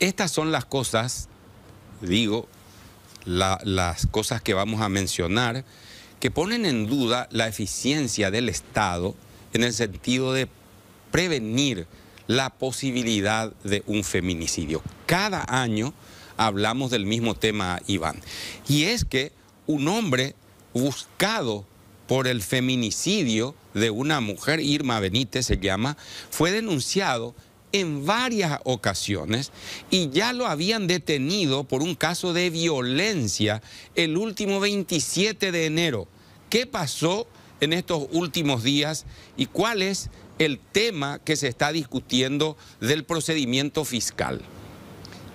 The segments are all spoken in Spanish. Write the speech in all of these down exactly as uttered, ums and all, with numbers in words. Estas son las cosas, digo, la, las cosas que vamos a mencionar, que ponen en duda la eficiencia del Estado en el sentido de prevenir la posibilidad de un feminicidio. Cada año hablamos del mismo tema, Iván. Y es que un hombre buscado por el feminicidio de una mujer, Irma Benítez se llama, fue denunciado en varias ocasiones y ya lo habían detenido por un caso de violencia el último veintisiete de enero. ¿Qué pasó en estos últimos días y cuál es el tema que se está discutiendo del procedimiento fiscal?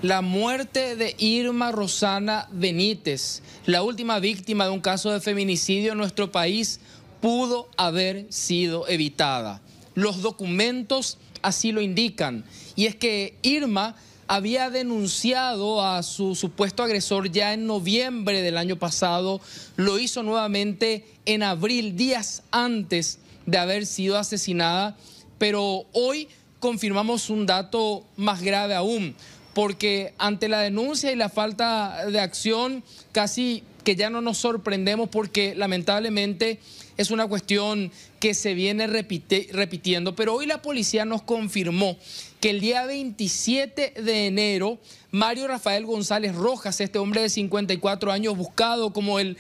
La muerte de Irma Rosana Benítez, la última víctima de un caso de feminicidio en nuestro país, pudo haber sido evitada. Los documentos así lo indican. Y es que Irma había denunciado a su supuesto agresor ya en noviembre del año pasado. Lo hizo nuevamente en abril, días antes de haber sido asesinada. Pero hoy confirmamos un dato más grave aún, porque ante la denuncia y la falta de acción, casi que ya no nos sorprendemos, porque lamentablemente es una cuestión que se viene repite, repitiendo, pero hoy la policía nos confirmó que el día veintisiete de enero, Mario Rafael González Rojas, este hombre de cincuenta y cuatro años buscado como el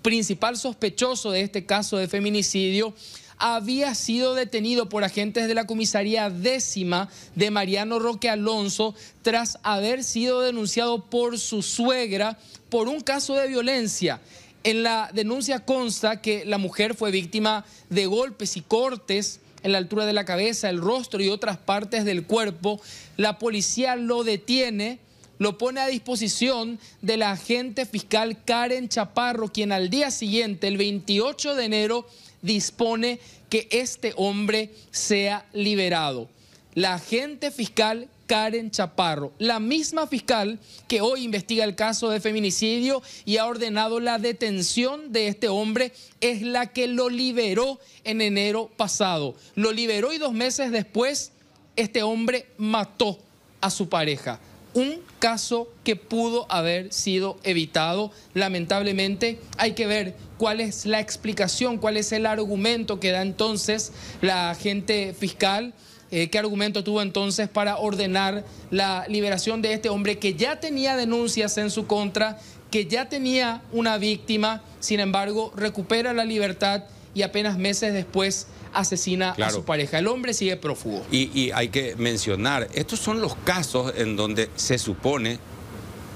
principal sospechoso de este caso de feminicidio, había sido detenido por agentes de la comisaría décima de Mariano Roque Alonso tras haber sido denunciado por su suegra por un caso de violencia. En la denuncia consta que la mujer fue víctima de golpes y cortes en la altura de la cabeza, el rostro y otras partes del cuerpo. La policía lo detiene, lo pone a disposición de la agente fiscal Karen Chaparro, quien al día siguiente, el veintiocho de enero, dispone que este hombre sea liberado. La agente fiscal Karen Chaparro, la misma fiscal que hoy investiga el caso de feminicidio y ha ordenado la detención de este hombre, es la que lo liberó en enero pasado. Lo liberó y dos meses después este hombre mató a su pareja. Un caso que pudo haber sido evitado. Lamentablemente hay que ver cuál es la explicación, cuál es el argumento que da entonces la agente fiscal. Eh, ¿Qué argumento tuvo entonces para ordenar la liberación de este hombre que ya tenía denuncias en su contra, que ya tenía una víctima, sin embargo recupera la libertad y apenas meses después asesina claro. a su pareja? El hombre sigue prófugo. Y, y hay que mencionar, estos son los casos en donde se supone,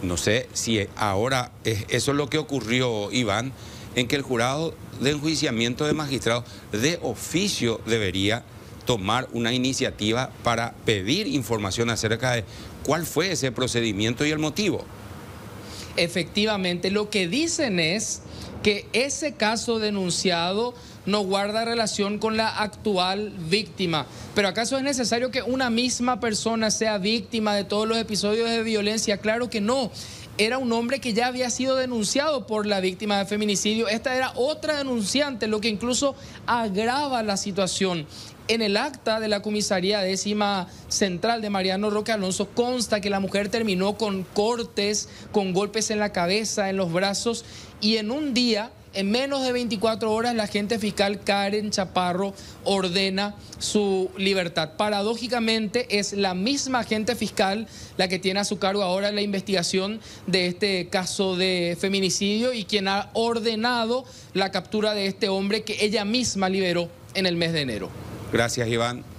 no sé si ahora es, eso es lo que ocurrió, Iván, en que el jurado de enjuiciamiento de magistrados de oficio debería tomar una iniciativa para pedir información acerca de cuál fue ese procedimiento y el motivo. Efectivamente, lo que dicen es que ese caso denunciado no guarda relación con la actual víctima. ¿Pero acaso es necesario que una misma persona sea víctima de todos los episodios de violencia? Claro que no. Era un hombre que ya había sido denunciado por la víctima de feminicidio. Esta era otra denunciante, lo que incluso agrava la situación. En el acta de la comisaría décima central de Mariano Roque Alonso consta que la mujer terminó con cortes, con golpes en la cabeza, en los brazos, y en un día, en menos de veinticuatro horas, la agente fiscal Karen Chaparro ordena su libertad. Paradójicamente, es la misma agente fiscal la que tiene a su cargo ahora la investigación de este caso de feminicidio y quien ha ordenado la captura de este hombre que ella misma liberó en el mes de enero. Gracias, Iván.